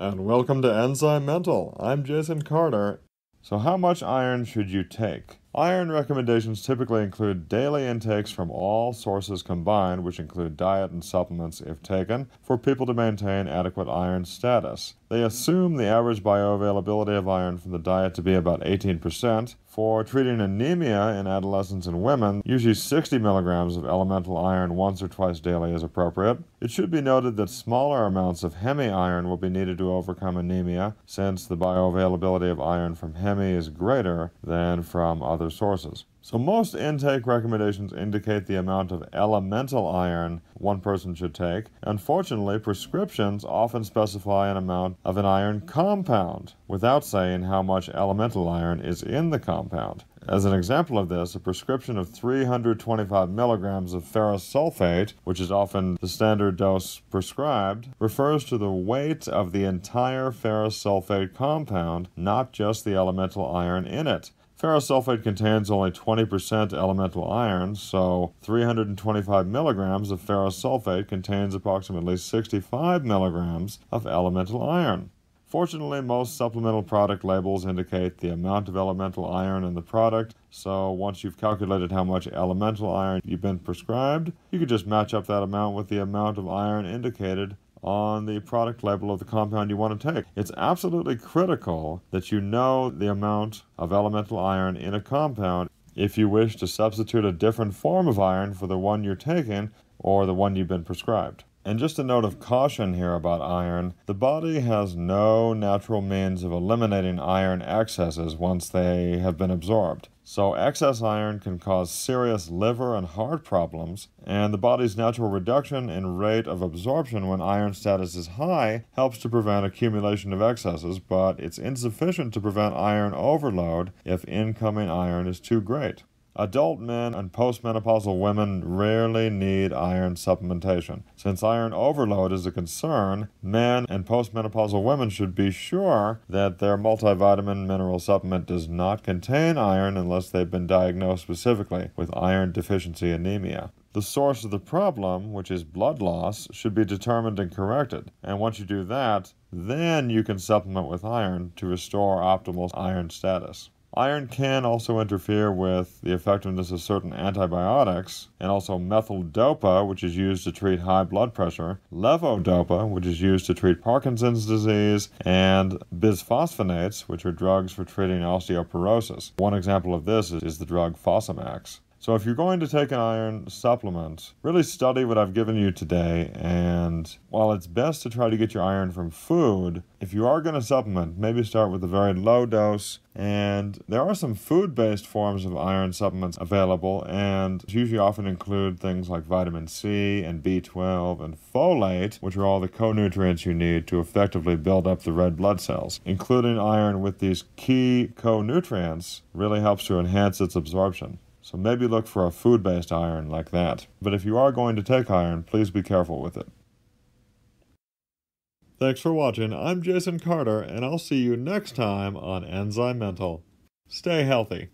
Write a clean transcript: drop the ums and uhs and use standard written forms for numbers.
and welcome to Enzymental. I'm Jason Carter. So how much iron should you take? Iron recommendations typically include daily intakes from all sources combined, which include diet and supplements if taken, for people to maintain adequate iron status. They assume the average bioavailability of iron from the diet to be about 18%. For treating anemia in adolescents and women, usually 60 milligrams of elemental iron once or twice daily is appropriate. It should be noted that smaller amounts of heme iron will be needed to overcome anemia, since the bioavailability of iron from heme is greater than from other sources. So most intake recommendations indicate the amount of elemental iron one person should take. Unfortunately, prescriptions often specify an amount of an iron compound without saying how much elemental iron is in the compound. As an example of this, a prescription of 325 milligrams of ferrous sulfate, which is often the standard dose prescribed, refers to the weight of the entire ferrous sulfate compound, not just the elemental iron in it. Ferrous sulfate contains only 20% elemental iron, so 325 milligrams of ferrous sulfate contains approximately 65 milligrams of elemental iron. Fortunately, most supplemental product labels indicate the amount of elemental iron in the product, so once you've calculated how much elemental iron you've been prescribed, you can just match up that amount with the amount of iron indicated on the product label of the compound you want to take. It's absolutely critical that you know the amount of elemental iron in a compound if you wish to substitute a different form of iron for the one you're taking or the one you've been prescribed. And just a note of caution here about iron, the body has no natural means of eliminating iron excesses once they have been absorbed. So excess iron can cause serious liver and heart problems, and the body's natural reduction in rate of absorption when iron status is high helps to prevent accumulation of excesses, but it's insufficient to prevent iron overload if incoming iron is too great. Adult men and postmenopausal women rarely need iron supplementation. Since iron overload is a concern, men and postmenopausal women should be sure that their multivitamin mineral supplement does not contain iron unless they've been diagnosed specifically with iron deficiency anemia. The source of the problem, which is blood loss, should be determined and corrected. And once you do that, then you can supplement with iron to restore optimal iron status. Iron can also interfere with the effectiveness of certain antibiotics, and also methyl dopa, which is used to treat high blood pressure, levodopa, which is used to treat Parkinson's disease, and bisphosphonates, which are drugs for treating osteoporosis. One example of this is the drug Fosamax. So if you're going to take an iron supplement, really study what I've given you today, and while it's best to try to get your iron from food, if you are going to supplement, maybe start with a very low dose, and there are some food-based forms of iron supplements available, and usually often include things like vitamin C and B12 and folate, which are all the co-nutrients you need to effectively build up the red blood cells. Including iron with these key co-nutrients really helps to enhance its absorption. So maybe look for a food-based iron like that. But if you are going to take iron, please be careful with it. Thanks for watching. I'm Jason Carter, and I'll see you next time on Enzymental. Stay healthy.